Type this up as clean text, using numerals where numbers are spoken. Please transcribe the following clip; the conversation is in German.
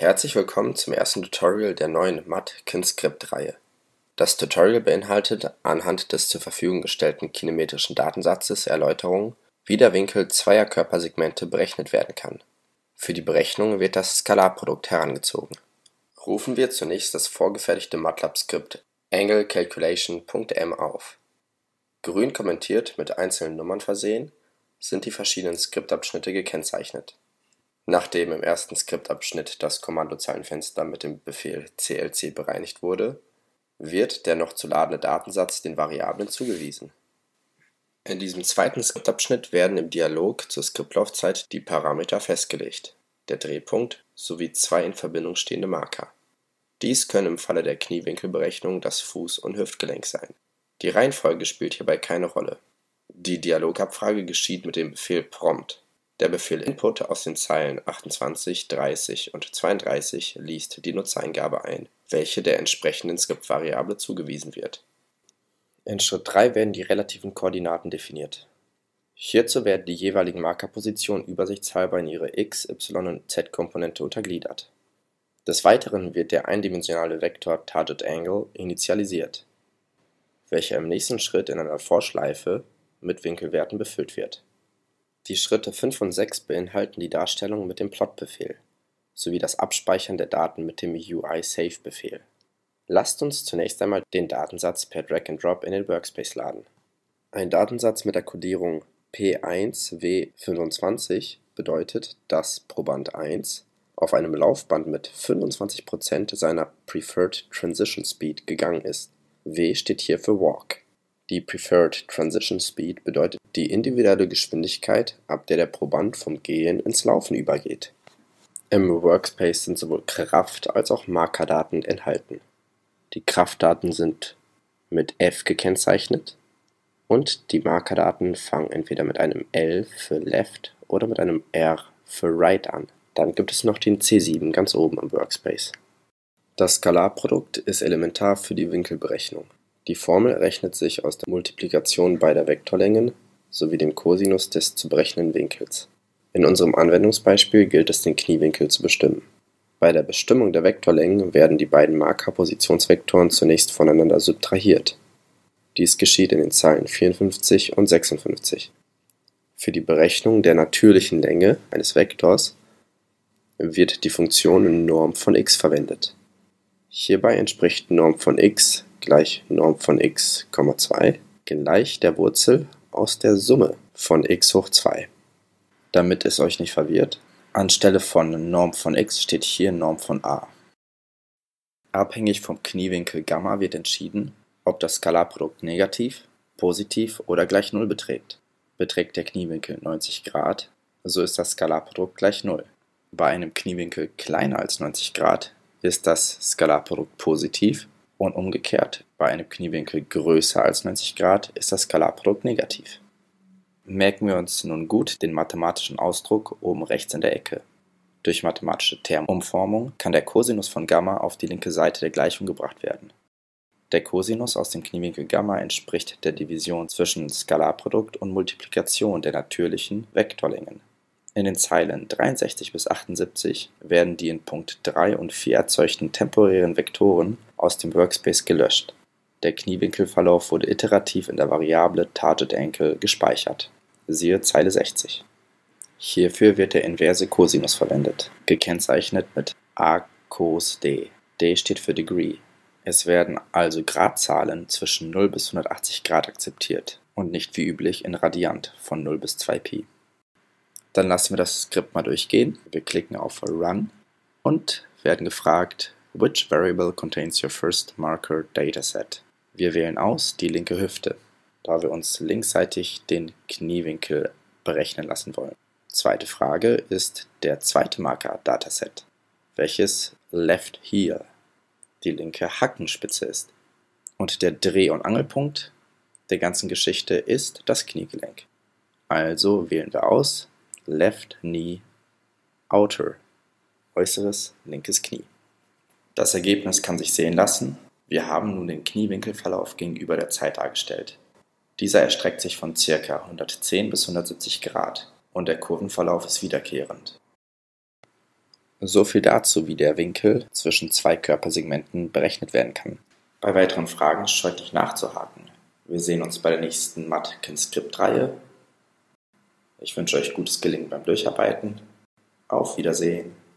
Herzlich willkommen zum ersten Tutorial der neuen MAT-KinScript-Reihe. Das Tutorial beinhaltet anhand des zur Verfügung gestellten kinemetrischen Datensatzes Erläuterungen, wie der Winkel zweier Körpersegmente berechnet werden kann. Für die Berechnung wird das Skalarprodukt herangezogen. Rufen wir zunächst das vorgefertigte MATLAB-Skript anglecalculation.m auf. Grün kommentiert mit einzelnen Nummern versehen sind die verschiedenen Skriptabschnitte gekennzeichnet. Nachdem im ersten Skriptabschnitt das Kommandozeilenfenster mit dem Befehl CLC bereinigt wurde, wird der noch zu ladende Datensatz den Variablen zugewiesen. In diesem zweiten Skriptabschnitt werden im Dialog zur Skriptlaufzeit die Parameter festgelegt, der Drehpunkt sowie zwei in Verbindung stehende Marker. Dies können im Falle der Kniewinkelberechnung das Fuß- und Hüftgelenk sein. Die Reihenfolge spielt hierbei keine Rolle. Die Dialogabfrage geschieht mit dem Befehl Prompt. Der Befehl Input aus den Zeilen 28, 30 und 32 liest die Nutzereingabe ein, welche der entsprechenden Skriptvariable zugewiesen wird. In Schritt 3 werden die relativen Koordinaten definiert. Hierzu werden die jeweiligen Markerpositionen übersichtshalber in ihre x-, y- und z-Komponente untergliedert. Des Weiteren wird der eindimensionale Vektor Target Angle initialisiert, welcher im nächsten Schritt in einer Vorschleife mit Winkelwerten befüllt wird. Die Schritte 5 und 6 beinhalten die Darstellung mit dem Plot-Befehl sowie das Abspeichern der Daten mit dem UI-Save-Befehl. Lasst uns zunächst einmal den Datensatz per Drag and Drop in den Workspace laden. Ein Datensatz mit der Codierung P1W25 bedeutet, dass Proband 1 auf einem Laufband mit 25% seiner Preferred Transition Speed gegangen ist. W steht hier für Walk. Die Preferred Transition Speed bedeutet die individuelle Geschwindigkeit, ab der der Proband vom Gehen ins Laufen übergeht. Im Workspace sind sowohl Kraft- als auch Markerdaten enthalten. Die Kraftdaten sind mit F gekennzeichnet und die Markerdaten fangen entweder mit einem L für Left oder mit einem R für Right an. Dann gibt es noch den C7 ganz oben im Workspace. Das Skalarprodukt ist elementar für die Winkelberechnung. Die Formel errechnet sich aus der Multiplikation beider Vektorlängen sowie dem Kosinus des zu berechnenden Winkels. In unserem Anwendungsbeispiel gilt es, den Kniewinkel zu bestimmen. Bei der Bestimmung der Vektorlängen werden die beiden Markerpositionsvektoren zunächst voneinander subtrahiert. Dies geschieht in den Zeilen 54 und 56. Für die Berechnung der natürlichen Länge eines Vektors wird die Funktion Norm von x verwendet. Hierbei entspricht Norm von x gleich Norm von x, 2 gleich der Wurzel aus der Summe von x hoch 2. Damit es euch nicht verwirrt, anstelle von Norm von x steht hier Norm von a. Abhängig vom Kniewinkel Gamma wird entschieden, ob das Skalarprodukt negativ, positiv oder gleich 0 beträgt. Beträgt der Kniewinkel 90 Grad, so ist das Skalarprodukt gleich 0. Bei einem Kniewinkel kleiner als 90 Grad ist das Skalarprodukt positiv und umgekehrt, bei einem Kniewinkel größer als 90 Grad ist das Skalarprodukt negativ. Merken wir uns nun gut den mathematischen Ausdruck oben rechts in der Ecke. Durch mathematische Termumformung kann der Kosinus von Gamma auf die linke Seite der Gleichung gebracht werden. Der Kosinus aus dem Kniewinkel Gamma entspricht der Division zwischen Skalarprodukt und Multiplikation der natürlichen Vektorlängen. In den Zeilen 63 bis 78 werden die in Punkt 3 und 4 erzeugten temporären Vektoren aus dem Workspace gelöscht. Der Kniewinkelverlauf wurde iterativ in der Variable Target Angle gespeichert. Siehe Zeile 60. Hierfür wird der inverse Kosinus verwendet, gekennzeichnet mit ArcosD. D steht für Degree. Es werden also Gradzahlen zwischen 0 bis 180 Grad akzeptiert und nicht wie üblich in Radiant von 0 bis 2π. Dann lassen wir das Skript mal durchgehen. Wir klicken auf Run und werden gefragt, which variable contains your first marker dataset? Wir wählen aus die linke Hüfte, da wir uns linksseitig den Kniewinkel berechnen lassen wollen. Zweite Frage ist der zweite Marker Dataset, welches Left Heel, die linke Hackenspitze ist. Und der Dreh- und Angelpunkt der ganzen Geschichte ist das Kniegelenk. Also wählen wir aus Left Knee Outer, äußeres linkes Knie. Das Ergebnis kann sich sehen lassen. Wir haben nun den Kniewinkelverlauf gegenüber der Zeit dargestellt. Dieser erstreckt sich von ca. 110 bis 170 Grad und der Kurvenverlauf ist wiederkehrend. So viel dazu, wie der Winkel zwischen zwei Körpersegmenten berechnet werden kann. Bei weiteren Fragen scheut nicht nachzuhaken. Wir sehen uns bei der nächsten MAT-KinScript-Reihe. Ich wünsche euch gutes Gelingen beim Durcharbeiten. Auf Wiedersehen.